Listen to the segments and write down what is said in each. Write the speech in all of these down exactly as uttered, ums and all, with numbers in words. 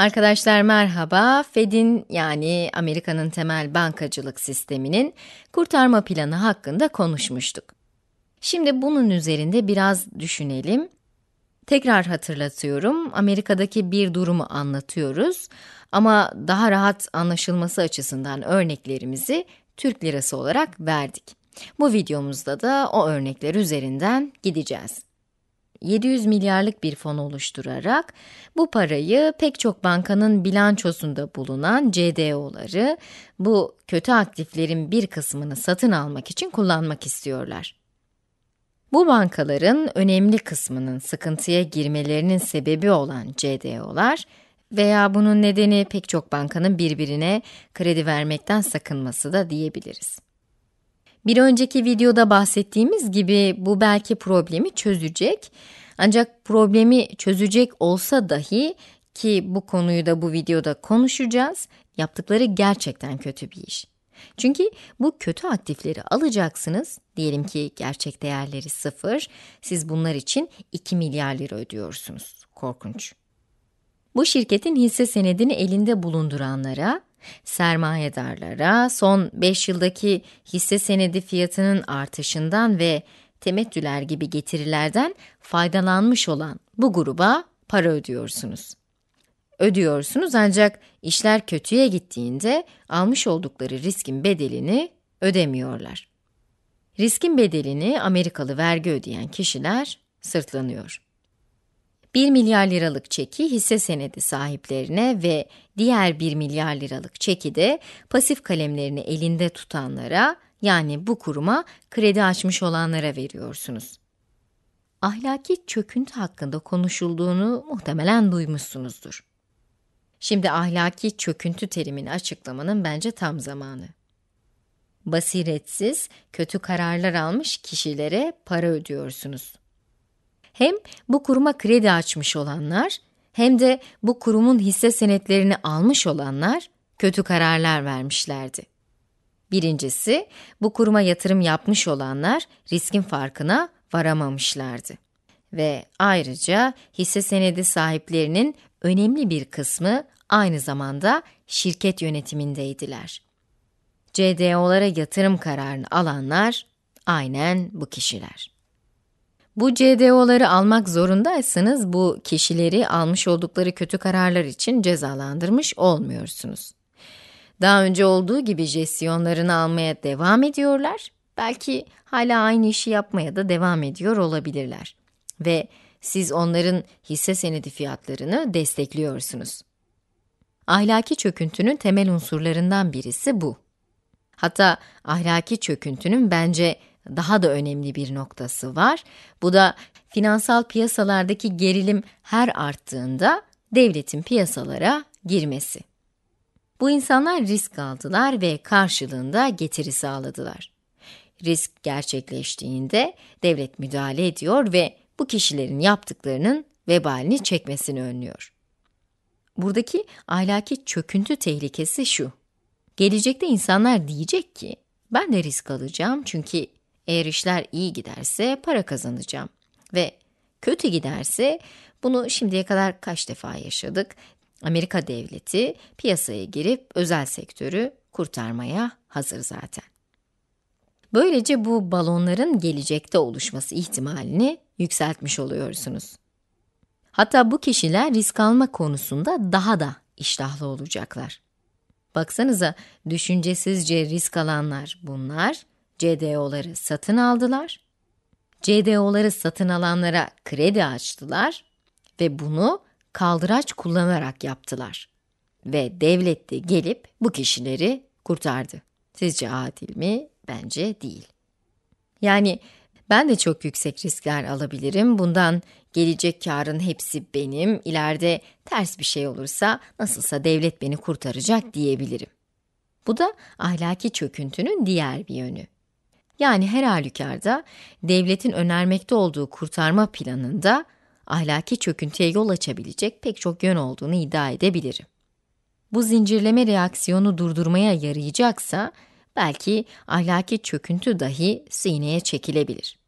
Arkadaşlar merhaba, Fed'in yani Amerika'nın temel bankacılık sisteminin kurtarma planı hakkında konuşmuştuk. Şimdi bunun üzerinde biraz düşünelim. Tekrar hatırlatıyorum, Amerika'daki bir durumu anlatıyoruz ama daha rahat anlaşılması açısından örneklerimizi Türk lirası olarak verdik. Bu videomuzda da o örnekler üzerinden gideceğiz. yedi yüz milyarlık bir fon oluşturarak bu parayı pek çok bankanın bilançosunda bulunan C D O'ları, bu kötü aktiflerin bir kısmını satın almak için kullanmak istiyorlar. Bu bankaların önemli kısmının sıkıntıya girmelerinin sebebi olan C D O'lar veya bunun nedeni pek çok bankanın birbirine kredi vermekten sakınması da diyebiliriz. Bir önceki videoda bahsettiğimiz gibi bu belki problemi çözecek, ancak problemi çözecek olsa dahi ki bu konuyu da bu videoda konuşacağız, yaptıkları gerçekten kötü bir iş. Çünkü bu kötü aktifleri alacaksınız, diyelim ki gerçek değerleri sıfır, siz bunlar için iki milyar lira ödüyorsunuz, korkunç. Bu şirketin hisse senedini elinde bulunduranlara, sermayedarlara, son beş yıldaki hisse senedi fiyatının artışından ve temettüler gibi getirilerden faydalanmış olan bu gruba para ödüyorsunuz. Ödüyorsunuz ancak işler kötüye gittiğinde almış oldukları riskin bedelini ödemiyorlar. Riskin bedelini Amerikalı vergi ödeyen kişiler sırtlanıyor. bir milyar liralık çeki hisse senedi sahiplerine ve diğer bir milyar liralık çeki de pasif kalemlerini elinde tutanlara, yani bu kuruma kredi açmış olanlara veriyorsunuz. Ahlaki çöküntü hakkında konuşulduğunu muhtemelen duymuşsunuzdur. Şimdi ahlaki çöküntü terimini açıklamanın bence tam zamanı. Basiretsiz, kötü kararlar almış kişilere para ödüyorsunuz. Hem bu kuruma kredi açmış olanlar, hem de bu kurumun hisse senetlerini almış olanlar kötü kararlar vermişlerdi. Birincisi, bu kuruma yatırım yapmış olanlar riskin farkına varamamışlardı. Ve ayrıca hisse senedi sahiplerinin önemli bir kısmı aynı zamanda şirket yönetimindeydiler. C D O'lara yatırım kararını alanlar aynen bu kişiler. Bu C D O'ları almak zorundaysanız, bu kişileri almış oldukları kötü kararlar için cezalandırmış olmuyorsunuz. Daha önce olduğu gibi jestiyonlarını almaya devam ediyorlar, belki hala aynı işi yapmaya da devam ediyor olabilirler. Ve siz onların hisse senedi fiyatlarını destekliyorsunuz. Ahlaki çöküntünün temel unsurlarından birisi bu. Hatta ahlaki çöküntünün bence daha da önemli bir noktası var. Bu da finansal piyasalardaki gerilim her arttığında devletin piyasalara girmesi. Bu insanlar risk aldılar ve karşılığında getiri sağladılar. Risk gerçekleştiğinde devlet müdahale ediyor ve bu kişilerin yaptıklarının vebalini çekmesini önlüyor. Buradaki ahlaki çöküntü tehlikesi şu: gelecekte insanlar diyecek ki, ben de risk alacağım çünkü eğer işler iyi giderse para kazanacağım ve kötü giderse, bunu şimdiye kadar kaç defa yaşadık, Amerika devleti piyasaya girip özel sektörü kurtarmaya hazır zaten. Böylece bu balonların gelecekte oluşması ihtimalini yükseltmiş oluyorsunuz. Hatta bu kişiler risk alma konusunda daha da iştahlı olacaklar. Baksanıza, düşüncesizce risk alanlar bunlar. C D O'ları satın aldılar, C D O'ları satın alanlara kredi açtılar ve bunu kaldıraç kullanarak yaptılar. Ve devlet de gelip bu kişileri kurtardı. Sizce adil mi? Bence değil. Yani ben de çok yüksek riskler alabilirim, bundan gelecek karın hepsi benim, ileride ters bir şey olursa nasılsa devlet beni kurtaracak diyebilirim. Bu da ahlaki çöküntünün diğer bir yönü. Yani her halükarda devletin önermekte olduğu kurtarma planında ahlaki çöküntüye yol açabilecek pek çok yön olduğunu iddia edebilirim. Bu zincirleme reaksiyonu durdurmaya yarayacaksa, belki ahlaki çöküntü dahi sineye çekilebilir.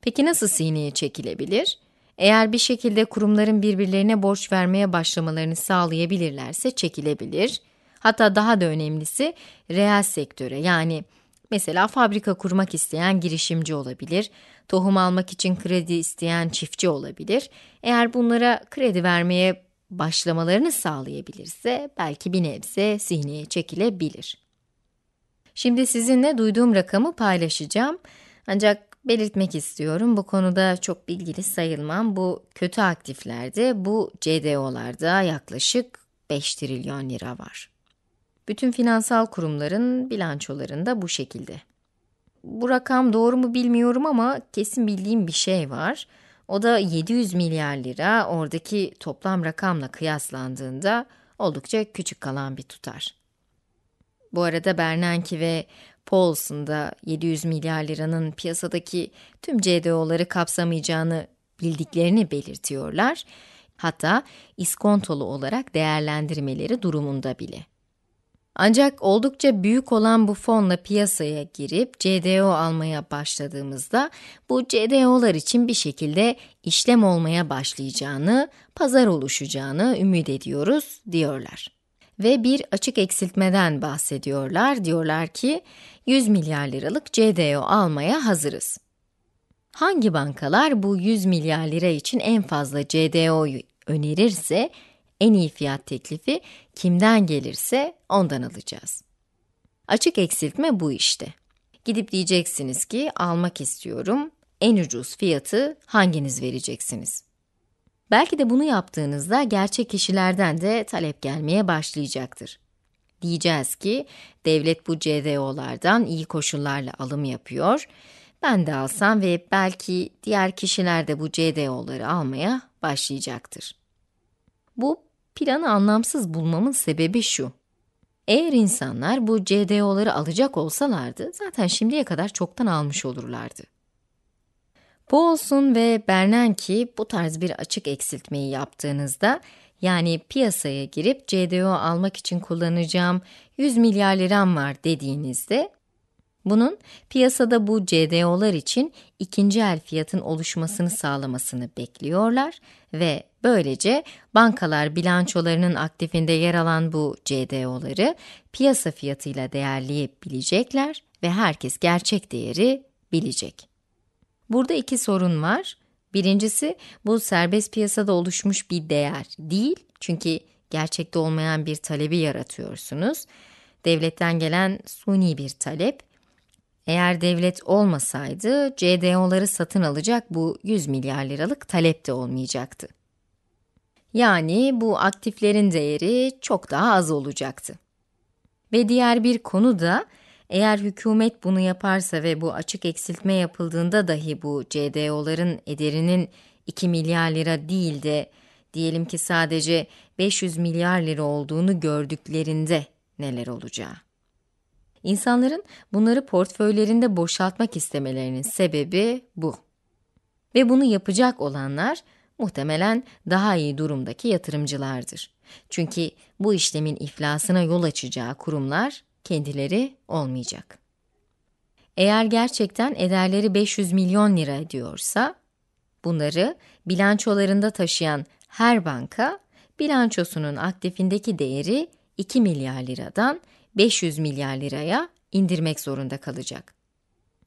Peki nasıl sineye çekilebilir? Eğer bir şekilde kurumların birbirlerine borç vermeye başlamalarını sağlayabilirlerse çekilebilir. Hatta daha da önemlisi reel sektöre, yani mesela fabrika kurmak isteyen girişimci olabilir, tohum almak için kredi isteyen çiftçi olabilir. Eğer bunlara kredi vermeye başlamalarını sağlayabilirse belki bir nebze zihneye çekilebilir. Şimdi sizinle duyduğum rakamı paylaşacağım. Ancak belirtmek istiyorum, bu konuda çok bilgili sayılmam. Bu kötü aktiflerde, bu C D O'larda yaklaşık beş trilyon lira var. Bütün finansal kurumların bilançolarında bu şekilde. Bu rakam doğru mu bilmiyorum ama kesin bildiğim bir şey var. O da yedi yüz milyar lira, oradaki toplam rakamla kıyaslandığında oldukça küçük kalan bir tutar. Bu arada Bernanke ve Paulson da yedi yüz milyar liranın piyasadaki tüm C D O'ları kapsamayacağını bildiklerini belirtiyorlar. Hatta iskontolu olarak değerlendirmeleri durumunda bile. Ancak oldukça büyük olan bu fonla piyasaya girip C D O almaya başladığımızda bu C D O'lar için bir şekilde işlem olmaya başlayacağını, pazar oluşacağını ümit ediyoruz diyorlar. Ve bir açık eksiltmeden bahsediyorlar. Diyorlar ki yüz milyar liralık C D O almaya hazırız. Hangi bankalar bu yüz milyar lira için en fazla C D O'yu önerirse, en iyi fiyat teklifi kimden gelirse ondan alacağız. Açık eksiltme bu işte. Gidip diyeceksiniz ki almak istiyorum, en ucuz fiyatı hanginiz vereceksiniz? Belki de bunu yaptığınızda gerçek kişilerden de talep gelmeye başlayacaktır. Diyeceğiz ki devlet bu C D O'lardan iyi koşullarla alım yapıyor, ben de alsam ve belki diğer kişiler de bu C D O'ları almaya başlayacaktır. Bu planı anlamsız bulmamın sebebi şu: eğer insanlar bu C D O'ları alacak olsalardı zaten şimdiye kadar çoktan almış olurlardı. Paulson ve Bernanke bu tarz bir açık eksiltmeyi yaptığınızda, yani piyasaya girip C D O almak için kullanacağım yüz milyar liram var dediğinizde, bunun piyasada bu C D O'lar için ikinci el fiyatın oluşmasını sağlamasını bekliyorlar ve böylece bankalar bilançolarının aktifinde yer alan bu C D O'ları piyasa fiyatıyla değerleyebilecekler ve herkes gerçek değeri bilecek. Burada iki sorun var. Birincisi, bu serbest piyasada oluşmuş bir değer değil, çünkü gerçekte olmayan bir talebi yaratıyorsunuz. Devletten gelen suni bir talep. Eğer devlet olmasaydı C D O'ları satın alacak bu yüz milyar liralık talep de olmayacaktı. Yani bu aktiflerin değeri çok daha az olacaktı. Ve diğer bir konu da, eğer hükümet bunu yaparsa ve bu açık eksiltme yapıldığında dahi bu C D O'ların ederinin iki milyar lira değil de diyelim ki sadece beş yüz milyar lira olduğunu gördüklerinde neler olacağı. İnsanların bunları portföylerinde boşaltmak istemelerinin sebebi bu. Ve bunu yapacak olanlar muhtemelen daha iyi durumdaki yatırımcılardır. Çünkü bu işlemin iflasına yol açacağı kurumlar kendileri olmayacak. Eğer gerçekten ederleri beş yüz milyon lira ediyorsa, bunları bilançolarında taşıyan her banka, bilançosunun aktifindeki değeri iki milyar liradan beş yüz milyar liraya indirmek zorunda kalacak.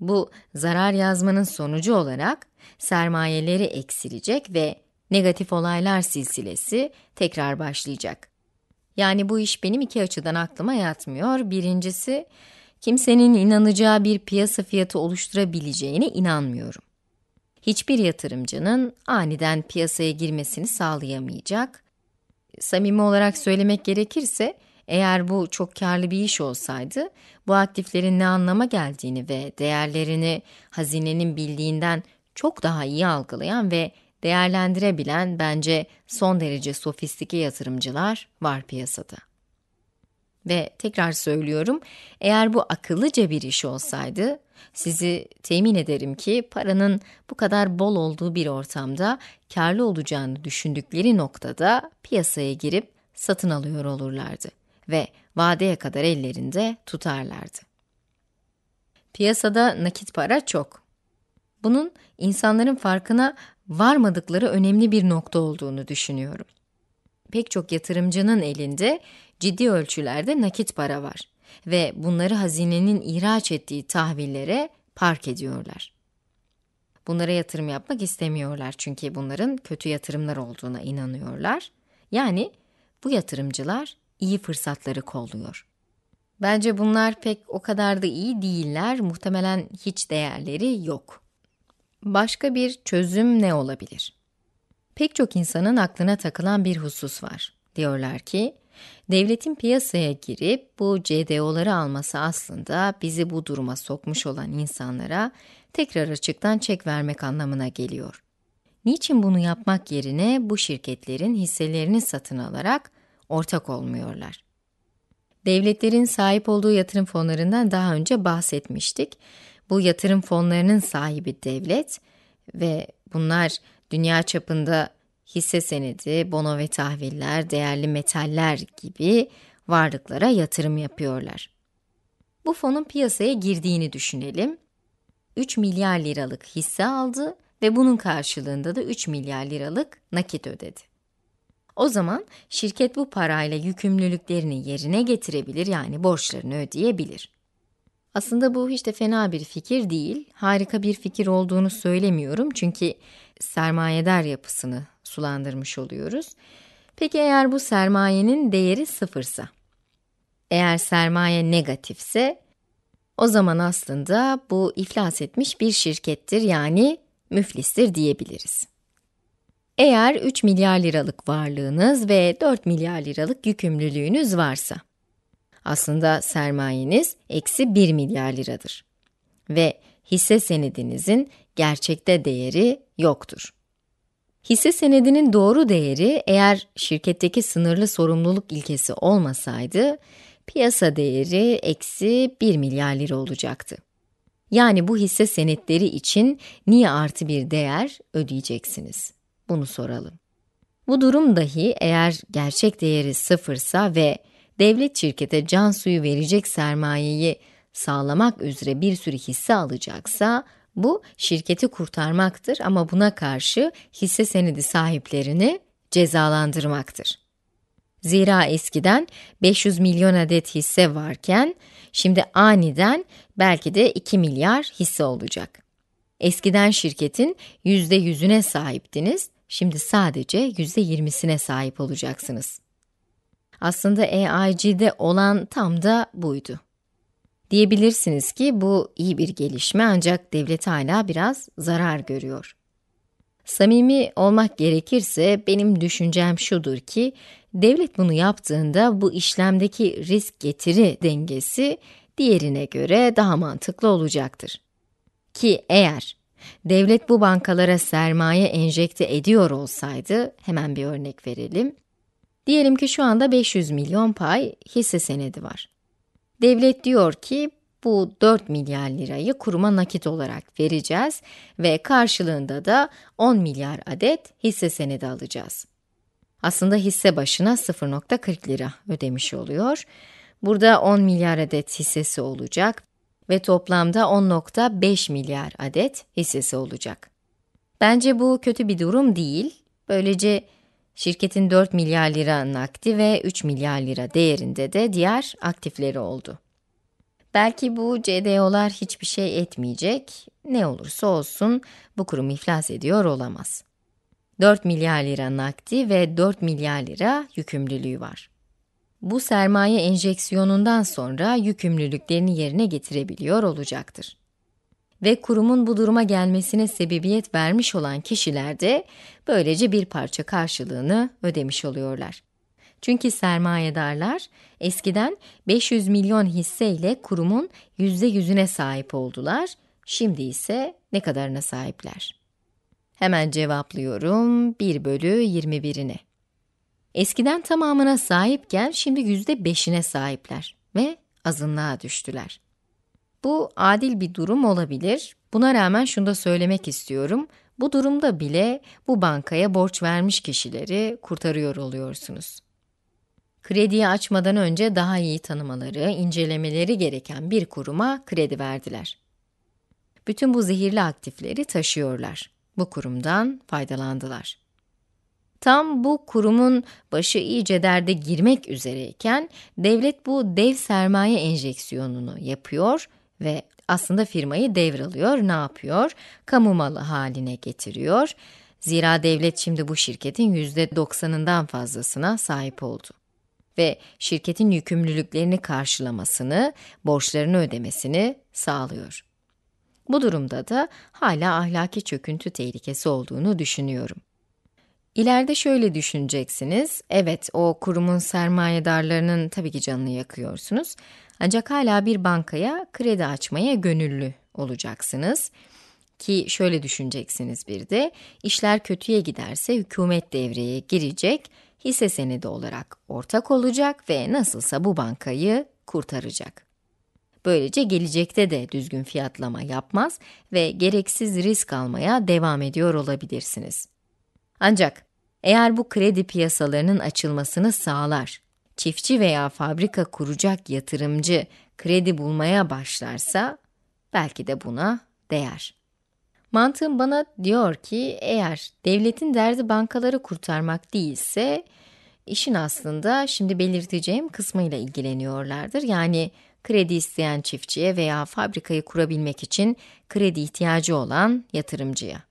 Bu zarar yazmanın sonucu olarak sermayeleri eksilecek ve negatif olaylar silsilesi tekrar başlayacak. Yani bu iş benim iki açıdan aklıma yatmıyor. Birincisi, kimsenin inanacağı bir piyasa fiyatı oluşturabileceğine inanmıyorum. Hiçbir yatırımcının aniden piyasaya girmesini sağlayamayacak. Samimi olarak söylemek gerekirse, eğer bu çok karlı bir iş olsaydı, bu aktiflerin ne anlama geldiğini ve değerlerini hazinenin bildiğinden çok daha iyi algılayan ve değerlendirebilen bence son derece sofistike yatırımcılar var piyasada. Ve tekrar söylüyorum, eğer bu akıllıca bir iş olsaydı, sizi temin ederim ki paranın bu kadar bol olduğu bir ortamda karlı olacağını düşündükleri noktada piyasaya girip satın alıyor olurlardı ve vadeye kadar ellerinde tutarlardı. Piyasada nakit para çok. Bunun insanların farkına varmadıkları önemli bir nokta olduğunu düşünüyorum. Pek çok yatırımcının elinde ciddi ölçülerde nakit para var ve bunları hazinenin ihraç ettiği tahvillere park ediyorlar. Bunlara yatırım yapmak istemiyorlar çünkü bunların kötü yatırımlar olduğuna inanıyorlar. Yani bu yatırımcılar iyi fırsatları kolluyor. Bence bunlar pek o kadar da iyi değiller, muhtemelen hiç değerleri yok. Başka bir çözüm ne olabilir? Pek çok insanın aklına takılan bir husus var. Diyorlar ki, devletin piyasaya girip bu C D O'ları alması aslında bizi bu duruma sokmuş olan insanlara tekrar açıktan çek vermek anlamına geliyor. Niçin bunu yapmak yerine bu şirketlerin hisselerini satın alarak ortak olmuyorlar? Devletlerin sahip olduğu yatırım fonlarından daha önce bahsetmiştik. Bu yatırım fonlarının sahibi devlet ve bunlar dünya çapında hisse senedi, bono ve tahviller, değerli metaller gibi varlıklara yatırım yapıyorlar. Bu fonun piyasaya girdiğini düşünelim. üç milyar liralık hisse aldı ve bunun karşılığında da üç milyar liralık nakit ödedi. O zaman şirket bu parayla yükümlülüklerini yerine getirebilir, yani borçlarını ödeyebilir. Aslında bu hiç de fena bir fikir değil, harika bir fikir olduğunu söylemiyorum çünkü sermayedar yapısını sulandırmış oluyoruz. Peki eğer bu sermayenin değeri sıfırsa? Eğer sermaye negatifse, o zaman aslında bu iflas etmiş bir şirkettir, yani müflistir diyebiliriz. Eğer üç milyar liralık varlığınız ve dört milyar liralık yükümlülüğünüz varsa, aslında sermayeniz eksi bir milyar liradır ve hisse senedinizin gerçekte değeri yoktur. Hisse senedinin doğru değeri, eğer şirketteki sınırlı sorumluluk ilkesi olmasaydı, piyasa değeri eksi bir milyar lira olacaktı. Yani bu hisse senetleri için niye artı bir değer ödeyeceksiniz? Bunu soralım. Bu durum dahi eğer gerçek değeri sıfırsa ve devlet şirkete can suyu verecek sermayeyi sağlamak üzere bir sürü hisse alacaksa, bu şirketi kurtarmaktır ama buna karşı hisse senedi sahiplerini cezalandırmaktır. Zira eskiden beş yüz milyon adet hisse varken, şimdi aniden belki de iki milyar hisse olacak. Eskiden şirketin yüzde yüzüne sahiptiniz, şimdi sadece yüzde yirmisine sahip olacaksınız. Aslında A I G'de olan tam da buydu. Diyebilirsiniz ki bu iyi bir gelişme ancak devlet hala biraz zarar görüyor. Samimi olmak gerekirse benim düşüncem şudur ki, devlet bunu yaptığında bu işlemdeki risk getiri dengesi diğerine göre daha mantıklı olacaktır. Ki eğer devlet bu bankalara sermaye enjekte ediyor olsaydı, hemen bir örnek verelim. Diyelim ki şu anda beş yüz milyon pay hisse senedi var. Devlet diyor ki, bu dört milyar lirayı kuruma nakit olarak vereceğiz ve karşılığında da on milyar adet hisse senedi alacağız. Aslında hisse başına sıfır virgül kırk lira ödemiş oluyor. Burada on milyar adet hissesi olacak ve toplamda on virgül beş milyar adet hissesi olacak. Bence bu kötü bir durum değil. Böylece şirketin dört milyar lira nakdi ve üç milyar lira değerinde de diğer aktifleri oldu. Belki bu C D O'lar hiçbir şey etmeyecek, ne olursa olsun bu kurum iflas ediyor olamaz. dört milyar lira nakdi ve dört milyar lira yükümlülüğü var. Bu sermaye enjeksiyonundan sonra yükümlülüklerini yerine getirebiliyor olacaktır. Ve kurumun bu duruma gelmesine sebebiyet vermiş olan kişiler de böylece bir parça karşılığını ödemiş oluyorlar. Çünkü sermayedarlar eskiden beş yüz milyon hisse ile kurumun yüzde yüzüne sahip oldular, şimdi ise ne kadarına sahipler? Hemen cevaplıyorum, bir bölü yirmi birine. Eskiden tamamına sahipken şimdi yüzde beşine sahipler ve azınlığa düştüler. Bu adil bir durum olabilir. Buna rağmen şunu da söylemek istiyorum. Bu durumda bile bu bankaya borç vermiş kişileri kurtarıyor oluyorsunuz. Krediyi açmadan önce daha iyi tanımaları, incelemeleri gereken bir kuruma kredi verdiler. Bütün bu zehirli aktifleri taşıyorlar. bu kurumdan faydalandılar. Tam bu kurumun başı iyice derde girmek üzereyken devlet bu dev sermaye enjeksiyonunu yapıyor ve aslında firmayı devralıyor, ne yapıyor? Kamu malı haline getiriyor. Zira devlet şimdi bu şirketin yüzde doksanından fazlasına sahip oldu. Ve şirketin yükümlülüklerini karşılamasını, borçlarını ödemesini sağlıyor. Bu durumda da hala ahlaki çöküntü tehlikesi olduğunu düşünüyorum. İleride şöyle düşüneceksiniz, evet o kurumun sermayedarlarının tabii ki canını yakıyorsunuz, ancak hala bir bankaya kredi açmaya gönüllü olacaksınız. Ki şöyle düşüneceksiniz bir de, işler kötüye giderse hükümet devreye girecek, hisse senedi olarak ortak olacak ve nasılsa bu bankayı kurtaracak. Böylece gelecekte de düzgün fiyatlama yapmaz ve gereksiz risk almaya devam ediyor olabilirsiniz. Ancak eğer bu kredi piyasalarının açılmasını sağlar, çiftçi veya fabrika kuracak yatırımcı kredi bulmaya başlarsa belki de buna değer. Mantığım bana diyor ki eğer devletin derdi bankaları kurtarmak değilse işin aslında şimdi belirteceğim kısmıyla ilgileniyorlardır. Yani kredi isteyen çiftçiye veya fabrikayı kurabilmek için kredi ihtiyacı olan yatırımcıya.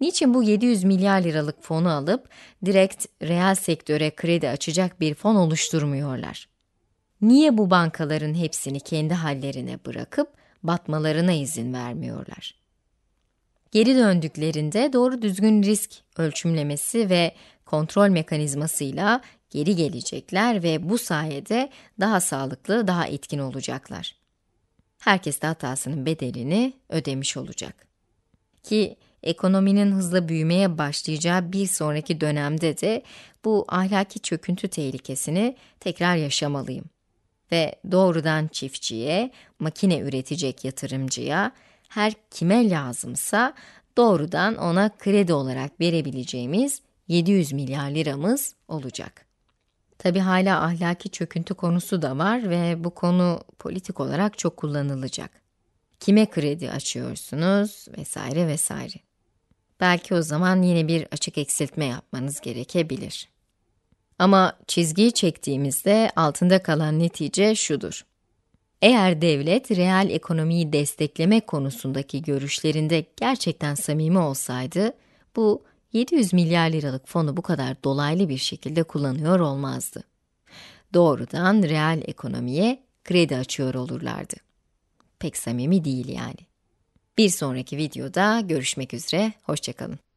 Niçin bu yedi yüz milyar liralık fonu alıp direkt reel sektöre kredi açacak bir fon oluşturmuyorlar? Niye bu bankaların hepsini kendi hallerine bırakıp batmalarına izin vermiyorlar? Geri döndüklerinde doğru düzgün risk ölçümlemesi ve kontrol mekanizmasıyla geri gelecekler ve bu sayede daha sağlıklı, daha etkin olacaklar. Herkes de hatasının bedelini ödemiş olacak. Ki ekonominin hızla büyümeye başlayacağı bir sonraki dönemde de bu ahlaki çöküntü tehlikesini tekrar yaşamalıyım. Ve doğrudan çiftçiye, makine üretecek yatırımcıya, her kime lazımsa doğrudan ona kredi olarak verebileceğimiz yedi yüz milyar liramız olacak. Tabii hala ahlaki çöküntü konusu da var ve bu konu politik olarak çok kullanılacak. Kime kredi açıyorsunuz vesaire vesaire. Belki o zaman yine bir açık eksiltme yapmanız gerekebilir. Ama çizgiyi çektiğimizde altında kalan netice şudur. Eğer devlet reel ekonomiyi destekleme konusundaki görüşlerinde gerçekten samimi olsaydı, bu yedi yüz milyar liralık fonu bu kadar dolaylı bir şekilde kullanıyor olmazdı. Doğrudan reel ekonomiye kredi açıyor olurlardı. Pek samimi değil yani. Bir sonraki videoda görüşmek üzere, hoşça kalın.